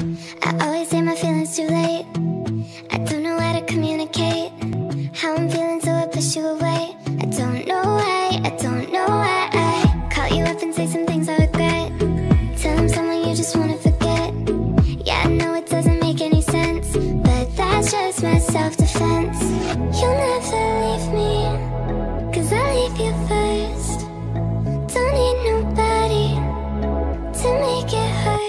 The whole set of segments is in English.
I always say my feelings too late. I don't know how to communicate how I'm feeling, so I push you away. I don't know why, I don't know why I call you up and say some things I regret. Tell them someone you just wanna forget. Yeah, I know it doesn't make any sense, but that's just my self-defense. You'll never leave me, cause I leave you first. Don't need nobody to make it hurt.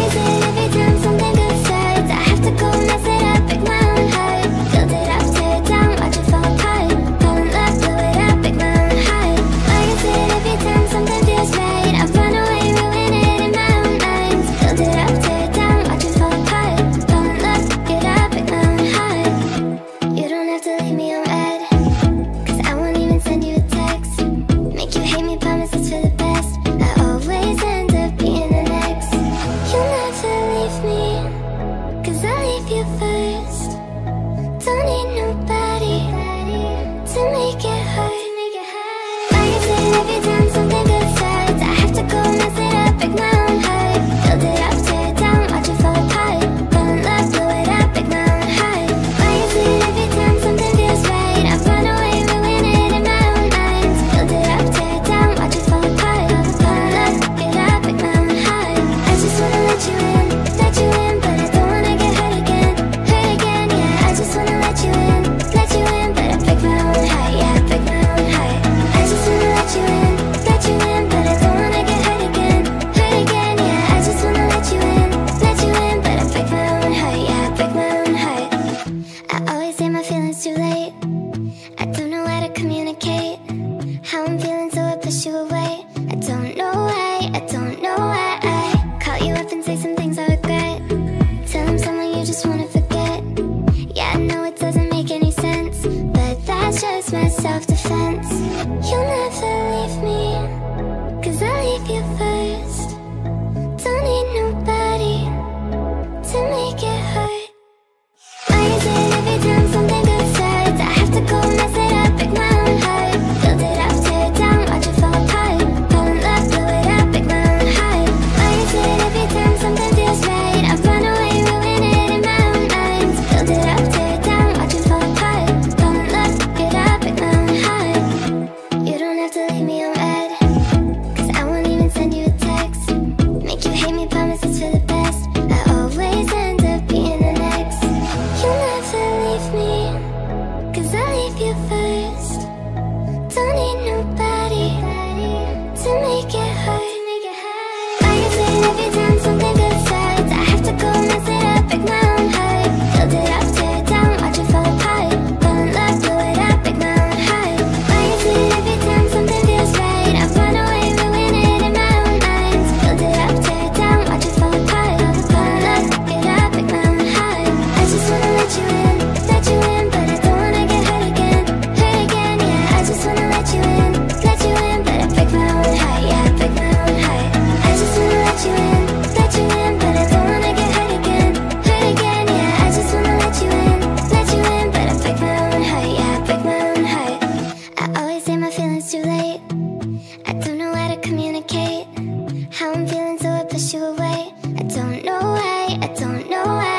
Every time something good starts, I have to go mess it up, break my own heart. Build it up, tear it down, watch it fall apart. Fall in love, blow it up, break my own heart. Like I said, every time something feels right, I run away, ruin it in my own mind. Build it up, tear it down, watch it fall apart. Fall in love, get up, break my own heart. You don't have to leave me on red, cause I won't even send you a text. Make you hate me, promise it's for the best. I always end up being the next. You'll never leave me, cause I leave you first. Don't need nobody to make it hurt. Like I said, every time something good starts, I have to go mess it up, break my own heart. Build it up, tear it down, watch it fall apart. Fall in love, blow it up, break my own heart. Like I said, every time something feels right, I run away, ruin it in my own mind. Build it up, tear it down, watch it fall apart. Fall in love, get up, break my own heart. I just wanna let you in, let you in, but I don't wanna get hurt again, yeah. I just wanna let you in, but I break my own heart, yeah, I break my own heart. I just wanna let you in, but I don't wanna get hurt again, yeah. I just wanna let you in, but I break my own heart, yeah, I break my own heart. I always say my feelings too late. I don't know how to communicate how I'm feeling, so I push you away. I don't know why, I don't know why I call you up and say some things I regret. Tell them someone you just wanna forget. Yeah, I know it doesn't make any sense, but that's just my self-defense. You'll never leave me, cause I leave you first. Don't need nobody to make it hurt. Like I said, every time something good starts, I have to go mess it up, break my own heart. Build it up, tear it down, watch it fall apart. Fall in love, blow it up, break my own heart. Like I said, every time something feels right, I run away, ruin it in my own mind. Build it up, tear it down, watch it fall apart. Fall in love, get up, break my own heart. You don't have to leave me on red, cause I won't even send you a text. Make you hate me, promise it's for the best. I always end up being the next. You'll never leave me, cause I leave you first. Don't need nobody to make it hurt. Like I said, every time something good starts, I have to go mess it up, break my own heart. Build it up, tear it down, watch it fall apart. Fall in love, blow it up, break my own heart. Like I said, every time something feels right, I run away, ruin it in my own mind. Build it up, tear it down, watch it fall apart. Fall in love, get up, break my own heart. I just wanna let you in, but I don't wanna get hurt again, yeah. I just wanna let you in, but I break my own heart, yeah, I break my own heart. I just wanna let you in, but I don't wanna get hurt again, yeah. I just wanna let you in, but I break my own heart, yeah, I break my own heart. I always say my feelings too late. I don't know how to communicate how I'm feeling, so I push you away. I don't know why, I don't know why.